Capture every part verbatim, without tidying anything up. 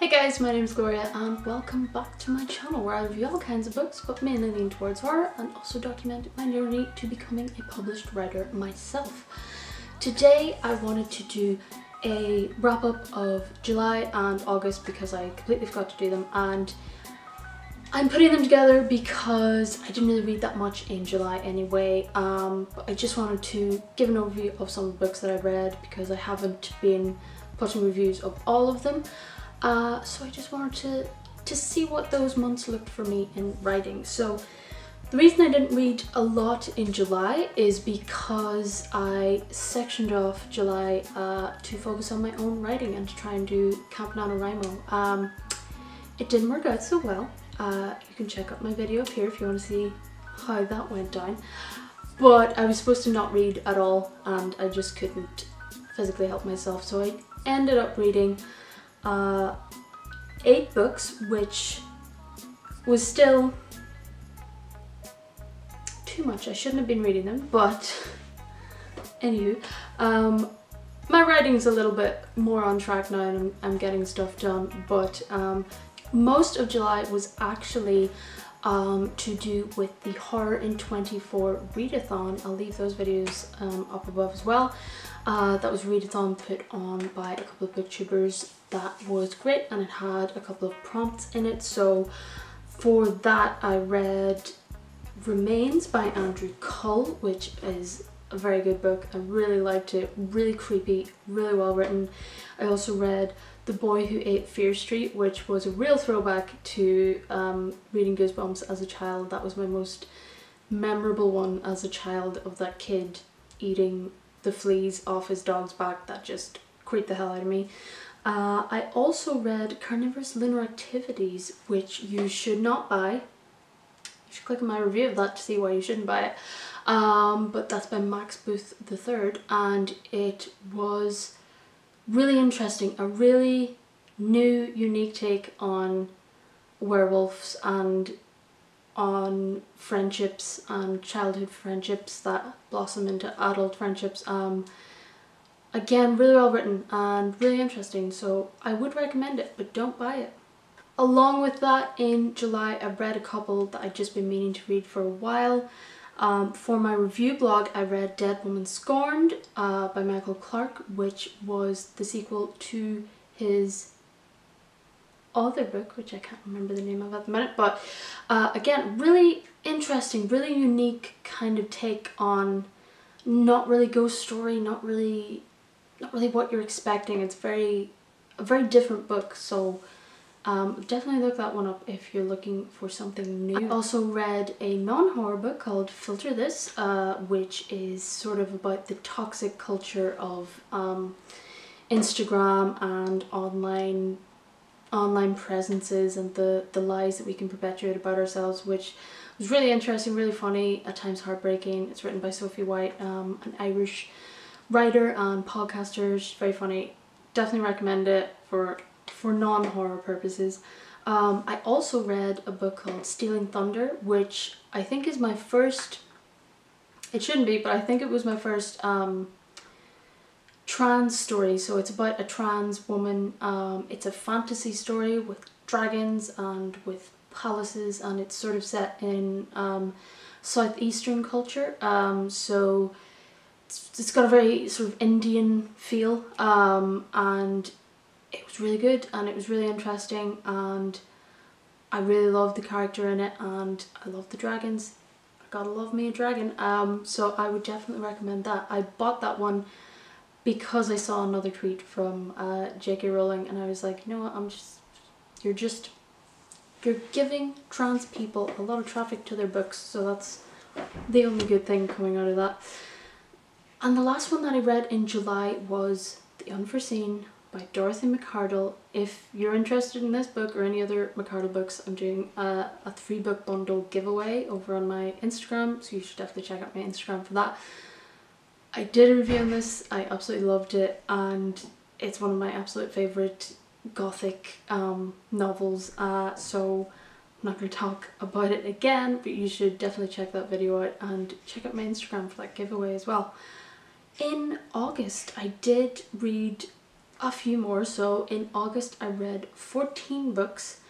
Hey guys, my name is Gloria and welcome back to my channel where I review all kinds of books but mainly lean towards horror and also document my journey to becoming a published writer myself. Today I wanted to do a wrap up of July and August because I completely forgot to do them, and I'm putting them together because I didn't really read that much in July anyway, um, but I just wanted to give an overview of some of the books that I read because I haven't been putting reviews of all of them. Uh, so I just wanted to, to see what those months looked for me in writing. So the reason I didn't read a lot in July is because I sectioned off July uh, to focus on my own writing and to try and do Camp NaNoWriMo. Um, it didn't work out so well. Uh, you can check out my video up here if you want to see how that went down. But I was supposed to not read at all and I just couldn't physically help myself, so I ended up reading Uh, eight books, which was still too much. I shouldn't have been reading them, but anywho, um, my writing's a little bit more on track now and I'm, I'm getting stuff done, but um, most of July was actually um, to do with the Horror in twenty-four readathon. I'll leave those videos um, up above as well. Uh, that was a readathon put on by a couple of booktubers. That was great and it had a couple of prompts in it. So for that I read Remains by Andrew Cull, which is a very good book. I really liked it, really creepy, really well written. I also read The Boy Who Ate Fear Street, which was a real throwback to um, reading Goosebumps as a child. That was my most memorable one as a child, of that kid eating the fleas off his dog's back. That just creeped the hell out of me. Uh, I also read Carnivorous Lunar Activities, which you should not buy. You should click on my review of that to see why you shouldn't buy it. Um, but that's by Max Booth the third, and it was really interesting. A really new, unique take on werewolves and on friendships and childhood friendships that blossom into adult friendships. Um, Again, really well written and really interesting, so I would recommend it, but don't buy it. Along with that, in July I read a couple that I'd just been meaning to read for a while. Um, for my review blog I read Dead Woman Scorned uh, by Michael Clark, which was the sequel to his other book, which I can't remember the name of at the minute, but uh, again, really interesting, really unique kind of take on not really ghost story, not really not really what you're expecting. It's very a very different book, so um, definitely look that one up if you're looking for something new. I also read a non-horror book called Filter This, uh, which is sort of about the toxic culture of um, Instagram and online online presences and the, the lies that we can perpetuate about ourselves, which was really interesting, really funny, at times heartbreaking. It's written by Sophie White, um, an Irish writer and podcaster. She's very funny. Definitely recommend it for for non-horror purposes. Um, I also read a book called Stealing Thunder, which I think is my first, it shouldn't be, but I think it was my first um, trans story. So it's about a trans woman. Um, it's a fantasy story with dragons and with palaces, and it's sort of set in um, southeastern culture. Um, so it's got a very sort of Indian feel, um, and it was really good and it was really interesting, and I really loved the character in it and I loved the dragons. I gotta love me a dragon. Um, so I would definitely recommend that. I bought that one because I saw another tweet from uh, J K Rowling and I was like, you know what, I'm just, you're just, you're giving trans people a lot of traffic to their books, so that's the only good thing coming out of that. And the last one that I read in July was The Unforeseen by Dorothy Macardle. If you're interested in this book or any other Macardle books, I'm doing a, a three book bundle giveaway over on my Instagram, so you should definitely check out my Instagram for that. I did a review on this, I absolutely loved it, and it's one of my absolute favourite gothic um, novels, uh, so I'm not going to talk about it again, but you should definitely check that video out and check out my Instagram for that giveaway as well. In August, I did read a few more. So in August I read fourteen books.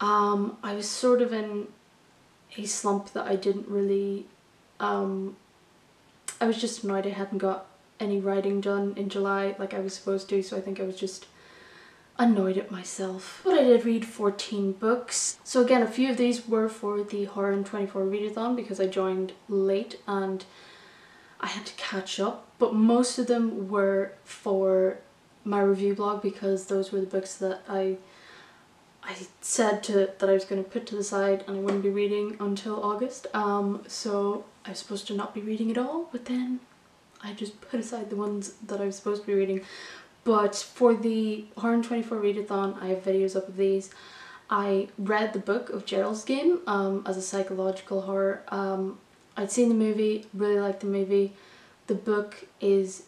Um, I was sort of in a slump that I didn't really, um, I was just annoyed I hadn't got any writing done in July like I was supposed to, so I think I was just annoyed at myself. But I did read fourteen books. So again, a few of these were for the Horror in twenty-four readathon because I joined late and I had to catch up, but most of them were for my review blog because those were the books that I I said to that I was going to put to the side and I wouldn't be reading until August. Um, so I was supposed to not be reading at all, but then I just put aside the ones that I was supposed to be reading. But for the Horror in twenty-four readathon, I have videos up of these. I read the book of Gerald's Game um, as a psychological horror. Um, I'd seen the movie, really liked the movie. The book is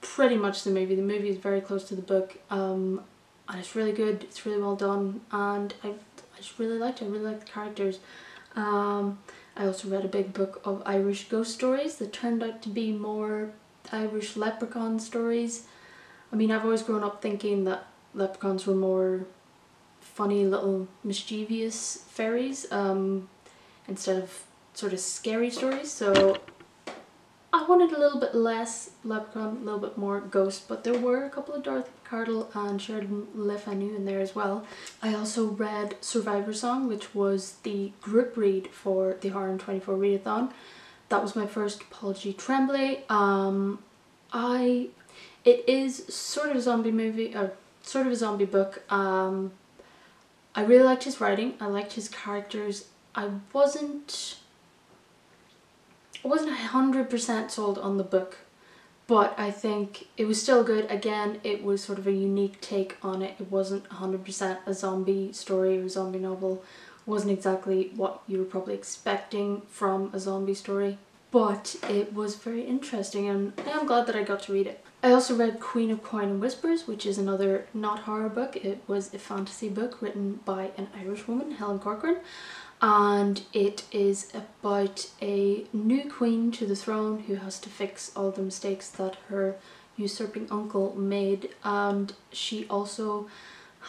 pretty much the movie. The movie is very close to the book, um, and it's really good. It's really well done, and I, I just really liked it. I really liked the characters. Um, I also read a big book of Irish ghost stories that turned out to be more Irish leprechaun stories. I mean, I've always grown up thinking that leprechauns were more funny little mischievous fairies um, instead of sort of scary stories, so I wanted a little bit less leprechaun, a little bit more ghost, but there were a couple of Dorothy Macardle and Sheridan Le Fanu in there as well. I also read Survivor Song, which was the group read for the Horror in twenty-four readathon. That was my first Paul G. Tremblay. Um, I... It is sort of a zombie movie, or sort of a zombie book. Um, I really liked his writing, I liked his characters. I wasn't... I wasn't one hundred percent sold on the book, but I think it was still good. Again, it was sort of a unique take on it. It wasn't one hundred percent a zombie story or a zombie novel. It wasn't exactly what you were probably expecting from a zombie story, but it was very interesting and I'm glad that I got to read it. I also read Queen of Coin and Whispers, which is another not horror book. It was a fantasy book written by an Irish woman, Helen Corcoran, and it is about a new queen to the throne who has to fix all the mistakes that her usurping uncle made, and she also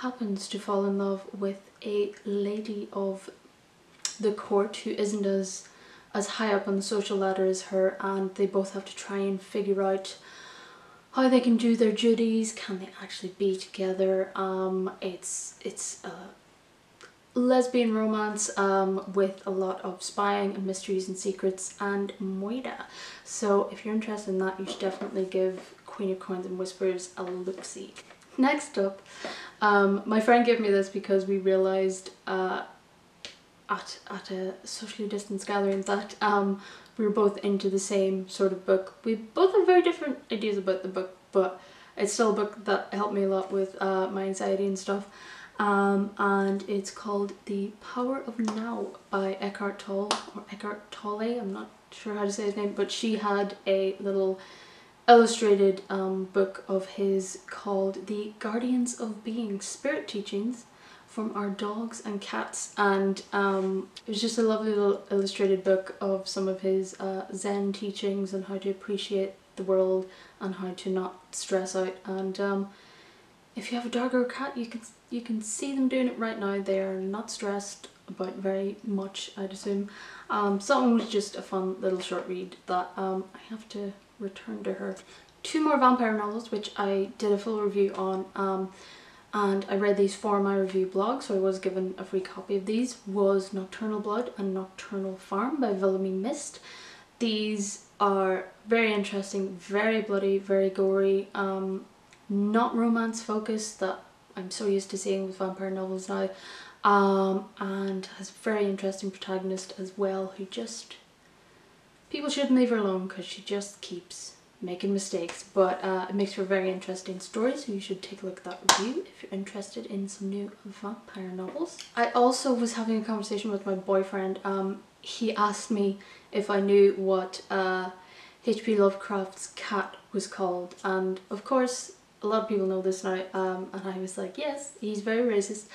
happens to fall in love with a lady of the court who isn't as as high up on the social ladder as her, and they both have to try and figure out how they can do their duties. Can they actually be together? Um, it's it's a uh, lesbian romance um, with a lot of spying and mysteries and secrets and moira. So if you're interested in that, you should definitely give Queen of Coins and Whispers a look-see. Next up, um, my friend gave me this because we realised uh, at, at a socially distanced gathering that um, we were both into the same sort of book. We both have very different ideas about the book, but it's still a book that helped me a lot with uh, my anxiety and stuff. Um, and it's called The Power of Now by Eckhart Tolle, or Eckhart Tolle, I'm not sure how to say his name, but she had a little illustrated um, book of his called The Guardians of Being, Spirit Teachings from Our Dogs and Cats, and um, it was just a lovely little illustrated book of some of his uh, Zen teachings and how to appreciate the world and how to not stress out. And um, if you have a dog or a cat, you can you can see them doing it right now. They are not stressed about very much, I'd assume. Um, something was just a fun little short read that um, I have to return to her. Two more vampire novels, which I did a full review on, um, and I read these for my review blog, so I was given a free copy of these, was Nocturnal Blood and Nocturnal Farm by Villamy Mist. These are very interesting, very bloody, very gory. Um, Not romance focused that I'm so used to seeing with vampire novels now, um, and has a very interesting protagonist as well who just, people shouldn't leave her alone because she just keeps making mistakes, but uh, it makes for a very interesting story, so you should take a look at that review if you're interested in some new vampire novels. I also was having a conversation with my boyfriend. Um, he asked me if I knew what uh, H P Lovecraft's cat was called, and of course a lot of people know this now, um, and I was like, yes, he's very racist.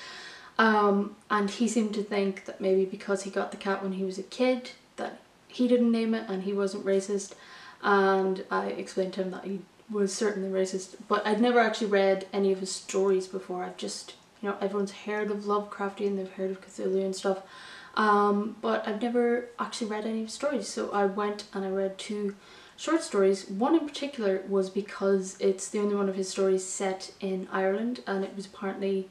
Um, and he seemed to think that maybe because he got the cat when he was a kid, that he didn't name it and he wasn't racist. And I explained to him that he was certainly racist, but I'd never actually read any of his stories before. I've just, you know, everyone's heard of Lovecraftian, they've heard of Cthulhu and stuff, um, but I've never actually read any of his stories. So I went and I read two short stories. One in particular was because it's the only one of his stories set in Ireland, and it was apparently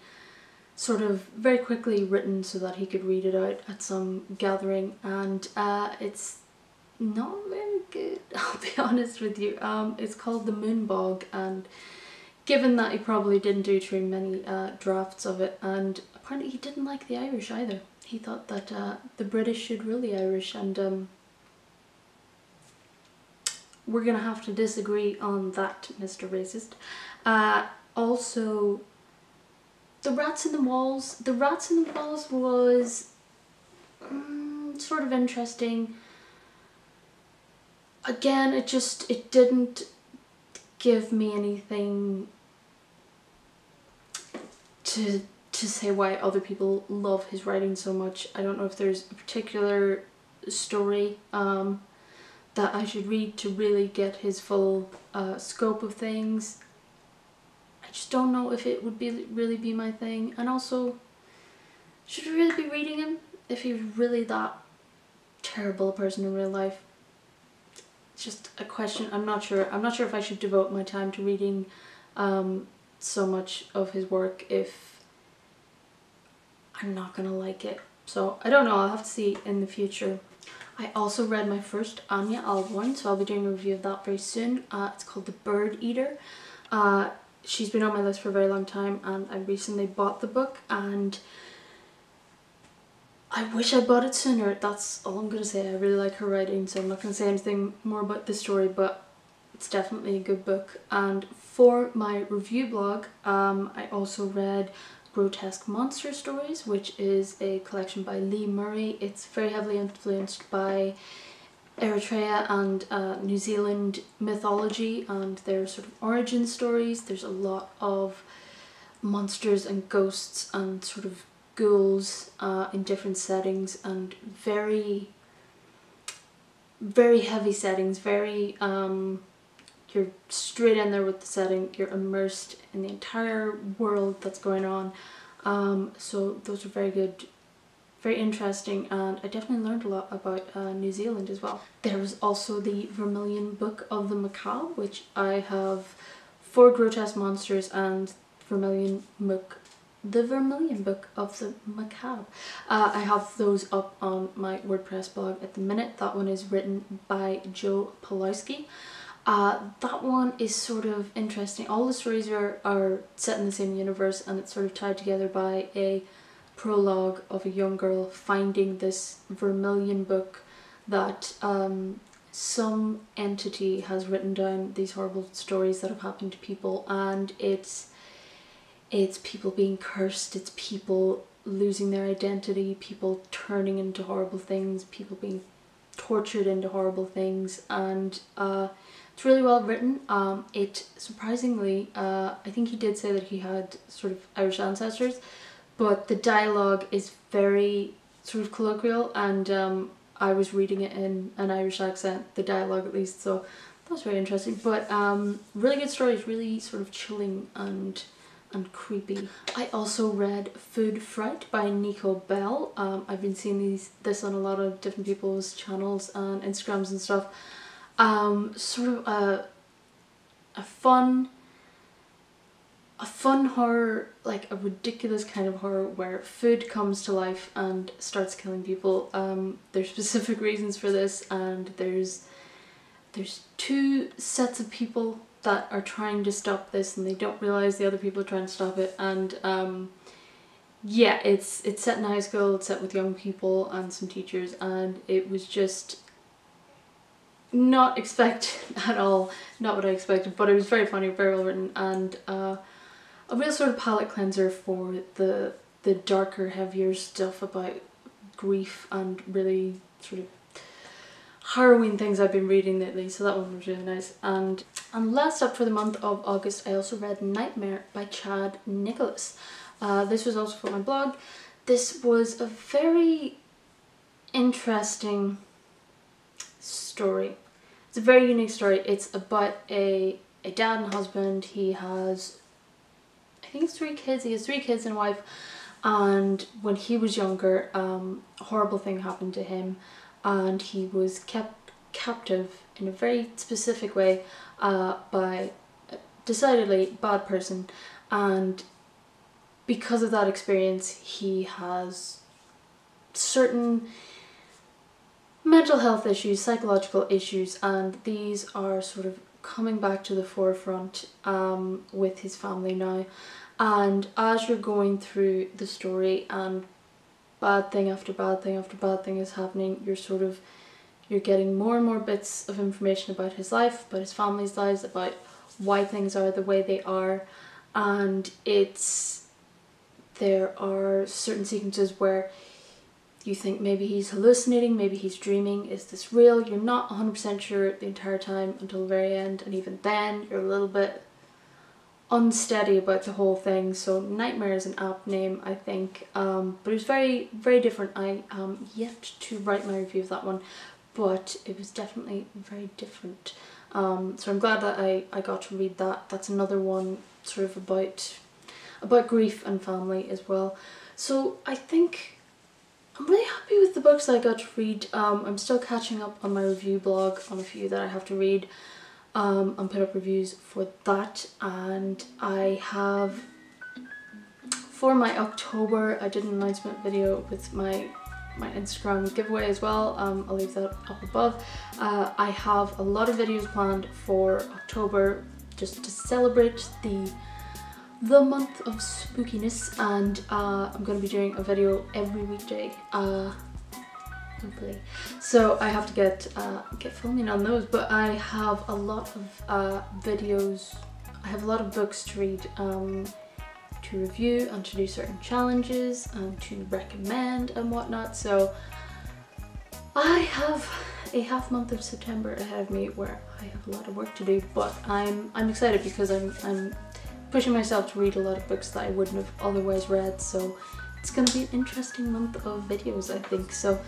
sort of very quickly written so that he could read it out at some gathering, and uh, it's not very good, I'll be honest with you. Um, it's called The Moon Bog, and given that he probably didn't do too many uh, drafts of it, and apparently he didn't like the Irish either. He thought that uh, the British should rule the Irish, and um, we're gonna have to disagree on that, Mister Racist. Uh, also, The Rats in the Walls. The Rats in the Walls was um, sort of interesting. Again, it just, it didn't give me anything to to say why other people love his writing so much. I don't know if there's a particular story um, that I should read to really get his full uh, scope of things. I just don't know if it would be really be my thing. And also, should we really be reading him if he was really that terrible a person in real life? It's just a question. I'm not sure. I'm not sure if I should devote my time to reading um, so much of his work if I'm not gonna like it. So I don't know. I'll have to see in the future. I also read my first Anya Alborn, so I'll be doing a review of that very soon. Uh, it's called The Bird Eater. Uh, She's been on my list for a very long time, and I recently bought the book, and I wish I bought it sooner. That's all I'm gonna say. I really like her writing, so I'm not gonna say anything more about the story, but it's definitely a good book. And for my review blog, um, I also read Grotesque Monster Stories, which is a collection by Lee Murray. It's very heavily influenced by Eritrea and uh, New Zealand mythology and their sort of origin stories. There's a lot of monsters and ghosts and sort of ghouls uh, in different settings, and very, very heavy settings, very, um, you're straight in there with the setting, you're immersed in the entire world that's going on. Um, so those are very good, very interesting, and I definitely learned a lot about uh, New Zealand as well. There was also the Vermilion Book of the Macau, which I have four grotesque monsters and Vermilion Book, the Vermilion Book of the Macau. Uh, I have those up on my WordPress blog at the minute. That one is written by Joe Pulowski. Uh, that one is sort of interesting. All the stories are, are set in the same universe, and it's sort of tied together by a prologue of a young girl finding this Vermilion book that um, some entity has written down these horrible stories that have happened to people, and it's it's people being cursed, it's people losing their identity, people turning into horrible things, people being tortured into horrible things, and uh, it's really well written. Um, it surprisingly, uh, I think he did say that he had sort of Irish ancestors, but the dialogue is very sort of colloquial, and um, I was reading it in an Irish accent, the dialogue at least, so that was very interesting. But um, really good stories, really sort of chilling and, and creepy. I also read Food Fright by Nico Bell. Um, I've been seeing these, this on a lot of different people's channels and Instagrams and stuff. Um, sort of a, a fun... A fun horror, like a ridiculous kind of horror where food comes to life and starts killing people. Um, there's specific reasons for this, and there's there's two sets of people that are trying to stop this, and they don't realise the other people are trying to stop it. And um, yeah, it's it's set in high school, it's set with young people and some teachers, and it was just not expected at all, not what I expected, but it was very funny, very well written, and uh, a real sort of palate cleanser for the the darker, heavier stuff about grief and really sort of harrowing things I've been reading lately, so that one was really nice. And, and last up for the month of August, I also read Nightmare by Chad Nicholas. Uh, this was also for my blog. This was a very interesting story. It's a very unique story. It's about a a dad and a husband. He has, I think it's three kids. He has three kids and a wife. And when he was younger, um, a horrible thing happened to him, and he was kept captive in a very specific way uh, by a decidedly bad person. And because of that experience, he has certain mental health issues, psychological issues, and these are sort of coming back to the forefront um, with his family now. And as you're going through the story and bad thing after bad thing after bad thing is happening, you're sort of, you're getting more and more bits of information about his life, about his family's lives, about why things are the way they are. And it's, there are certain sequences where you think maybe he's hallucinating, maybe he's dreaming, is this real? You're not one hundred percent sure the entire time until the very end, and even then you're a little bit unsteady about the whole thing. So Nightmare is an apt name, I think, um, but it was very, very different. I am yet to write my review of that one, but it was definitely very different. Um, so I'm glad that I, I got to read that. That's another one sort of about, about grief and family as well. So I think I'm really happy with the books that I got to read. Um, I'm still catching up on my review blog on a few that I have to read. Um, and put up reviews for that, and I have, for my October, I did an announcement video with my my Instagram giveaway as well. um, I'll leave that up above. uh, I have a lot of videos planned for October just to celebrate the the month of spookiness, and uh, I'm going to be doing a video every weekday, uh, hopefully. So I have to get uh, get filming on those, but I have a lot of uh, videos, I have a lot of books to read, um, to review, and to do certain challenges, and to recommend and whatnot. So I have a half month of September ahead of me where I have a lot of work to do, but I'm I'm excited because I'm, I'm pushing myself to read a lot of books that I wouldn't have otherwise read, so it's going to be an interesting month of videos, I think. So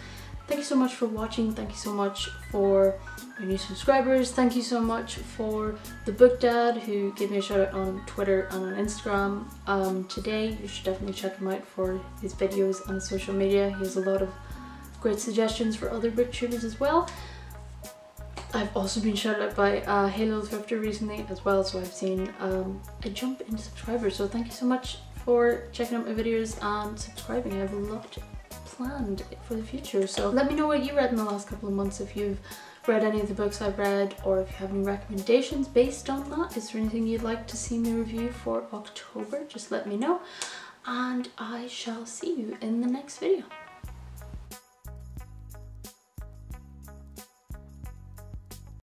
thank you so much for watching, thank you so much for my new subscribers, thank you so much for the book dad who gave me a shout out on Twitter and on Instagram um, today. You should definitely check him out for his videos on social media. He has a lot of great suggestions for other booktubers as well. I've also been shouted out by uh, Halo Thrifter recently as well, so I've seen um, a jump in subscribers. So thank you so much for checking out my videos and subscribing. I have a lot planned for the future, so let me know what you read in the last couple of months, if you've read any of the books I've read, or if you have any recommendations based on that. Is there anything you'd like to see me review for October? Just let me know, and I shall see you in the next video.